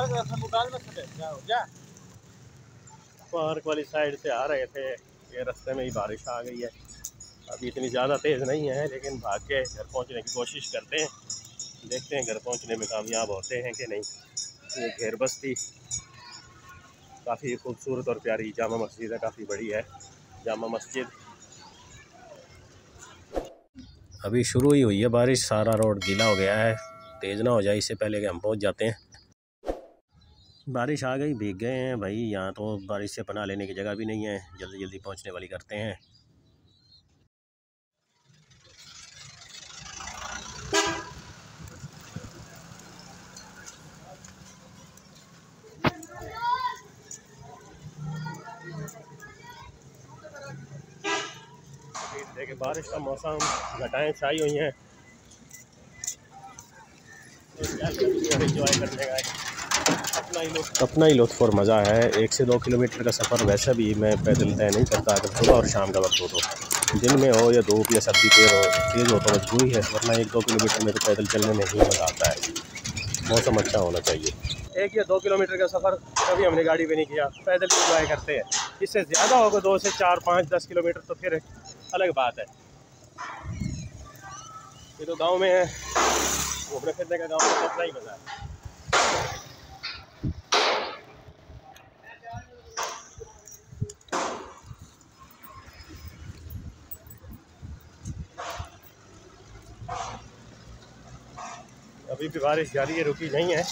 Park वाली side से आ रहे थे, ये रास्ते में ही बारिश आ गई है। अभी इतनी ज़्यादा तेज़ नहीं है, लेकिन भाग के घर पहुंचने की कोशिश करते हैं, देखते हैं घर पहुंचने में कामयाब होते हैं कि नहीं। ये घेर बस्ती काफ़ी खूबसूरत और प्यारी जामा मस्जिद है, काफ़ी बड़ी है जामा मस्जिद। अभी शुरू ही हुई है बारिश, सारा रोड गीला हो गया है। तेज़ ना हो जाए इससे पहले कि हम पहुँच जाते हैं। बारिश आ गई, भीग गए हैं भाई। यहाँ तो बारिश से पनाह लेने की जगह भी नहीं है, जल्दी जल्दी पहुँचने वाली करते हैं। देखिए बारिश का मौसम, घटाएं छाई हुई हैं, एंजॉय करने का है। अपना ही लुत्फ और मज़ा है। 1 से 2 किलोमीटर का सफ़र वैसा भी मैं पैदल तय नहीं करता, अगर सुबह और शाम का वक्त हो तो। दिन में हो या धूप या सर्दी तेज़ हो तो मजबूरी है, वरना 1-2 किलोमीटर में तो पैदल चलने में ही मज़ा आता है। मौसम अच्छा होना चाहिए। 1 या 2 किलोमीटर का सफ़र कभी हमने गाड़ी पे नहीं किया, पैदल इंजॉय करते हैं। इससे ज़्यादा होगा 2 से 4, 5, 10 किलोमीटर तो फिर अलग बात है। ये तो गाँव में है, घूमने फिरने का गाँव में अपना ही मज़ा है। अभी भी बारिश जारी है, रुकी नहीं है।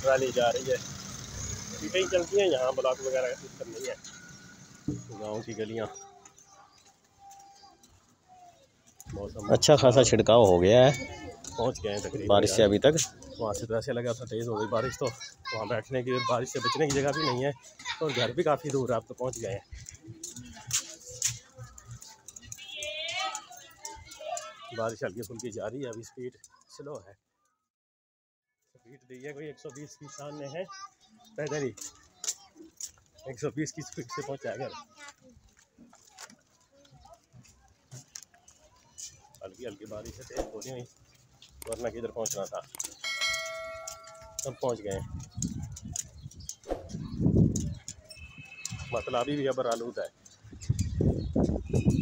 ट्राली जा रही है, सीटें ही चलती हैं यहाँ, ब्लॉक वगैरह का सिस्टम नहीं है। गाँव की गलियाँ, मौसम अच्छा खासा छिड़काव हो गया है। पहुँच गए हैं तकरीबन बारिश से अभी तक। वहाँ से वैसे लगा था तेज़ हो गई बारिश, तो वहाँ बैठने की और बारिश से बचने की जगह भी नहीं है, और घर भी काफ़ी दूर है। आप तो पहुँच गए हैं। बारिश हल्की फुल्की जा रही है, अभी स्पीड स्लो है। स्पीड दी है कोई 120 की शान में है, पैदल ही 120 की स्पीड से पहुँचाएगा। हल्की हल्की बारिश है, तेज हो रही, वरना किधर पहुँचना था। सब पहुँच गए हैं, मतलब अभी भी अबर आलूद है।